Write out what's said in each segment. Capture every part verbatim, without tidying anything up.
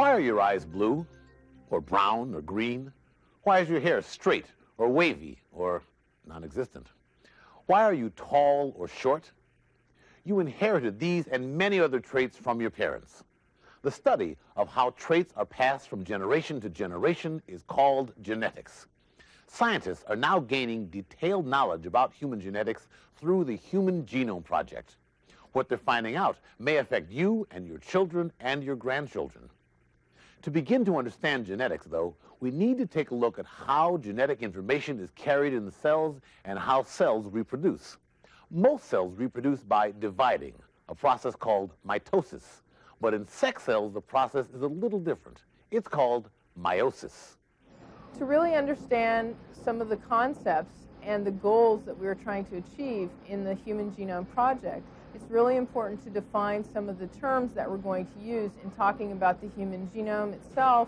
Why are your eyes blue, or brown, or green? Why is your hair straight, or wavy, or non-existent? Why are you tall or short? You inherited these and many other traits from your parents. The study of how traits are passed from generation to generation is called genetics. Scientists are now gaining detailed knowledge about human genetics through the Human Genome Project. What they're finding out may affect you and your children and your grandchildren. To begin to understand genetics, though, we need to take a look at how genetic information is carried in the cells and how cells reproduce. Most cells reproduce by dividing, a process called mitosis. But in sex cells, the process is a little different. It's called meiosis. To really understand some of the concepts and the goals that we are trying to achieve in the Human Genome Project, it's really important to define some of the terms that we're going to use in talking about the human genome itself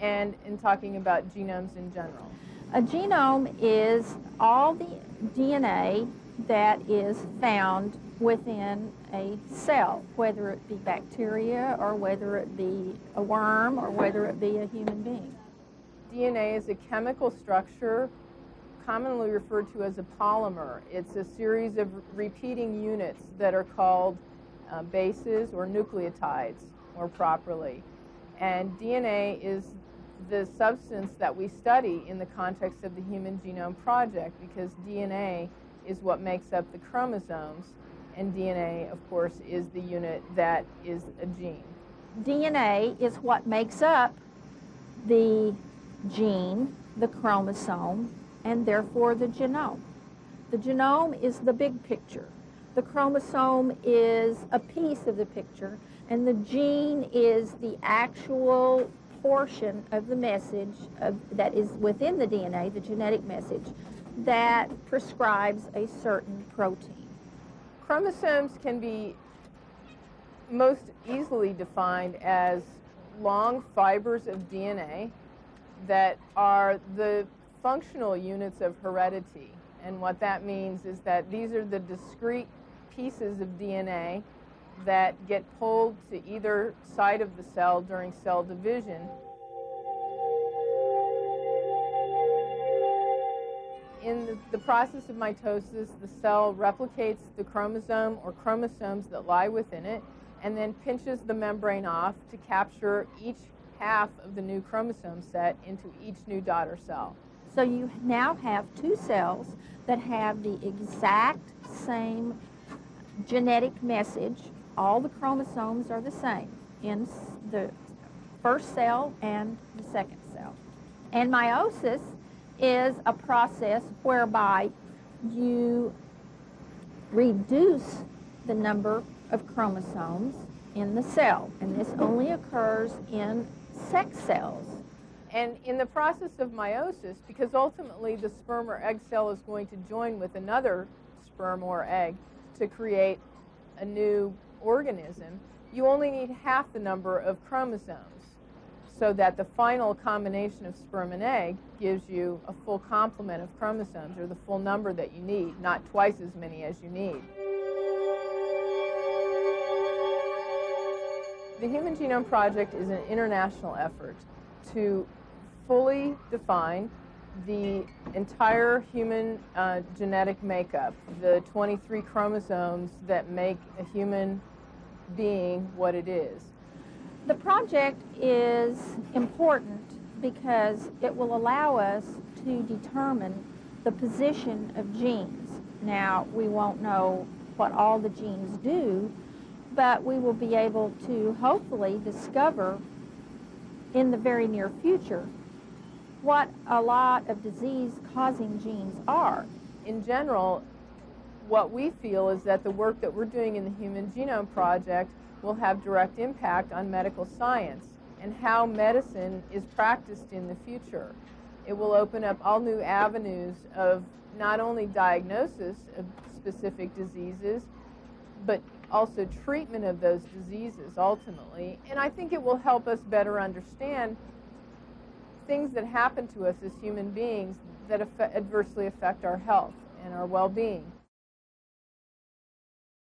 and in talking about genomes in general. A genome is all the D N A that is found within a cell, whether it be bacteria or whether it be a worm or whether it be a human being. D N A is a chemical structure commonly referred to as a polymer. It's a series of repeating units that are called uh, bases or nucleotides more properly. And D N A is the substance that we study in the context of the Human Genome Project, because D N A is what makes up the chromosomes, and D N A, of course, is the unit that is a gene. D N A is what makes up the gene, the chromosome, and therefore the genome. The genome is the big picture. The chromosome is a piece of the picture, and the gene is the actual portion of the message of, that is within the D N A, the genetic message, that prescribes a certain protein. Chromosomes can be most easily defined as long fibers of D N A that are the functional units of heredity. And what that means is that these are the discrete pieces of D N A that get pulled to either side of the cell during cell division. In the, the process of mitosis, the cell replicates the chromosome or chromosomes that lie within it, and then pinches the membrane off to capture each half of the new chromosome set into each new daughter cell. So you now have two cells that have the exact same genetic message. All the chromosomes are the same in the first cell and the second cell. And meiosis is a process whereby you reduce the number of chromosomes in the cell. And this only occurs in sex cells. And in the process of meiosis, because ultimately the sperm or egg cell is going to join with another sperm or egg to create a new organism, you only need half the number of chromosomes so that the final combination of sperm and egg gives you a full complement of chromosomes, or the full number that you need, not twice as many as you need. The Human Genome Project is an international effort to fully define the entire human uh, genetic makeup, the twenty-three chromosomes that make a human being what it is. The project is important because it will allow us to determine the position of genes. Now, we won't know what all the genes do, but we will be able to hopefully discover in the very near future what a lot of disease-causing genes are. In general, what we feel is that the work that we're doing in the Human Genome Project will have direct impact on medical science and how medicine is practiced in the future. It will open up all new avenues of not only diagnosis of specific diseases, but also treatment of those diseases ultimately. And I think it will help us better understand things that happen to us as human beings that adversely affect our health and our well-being.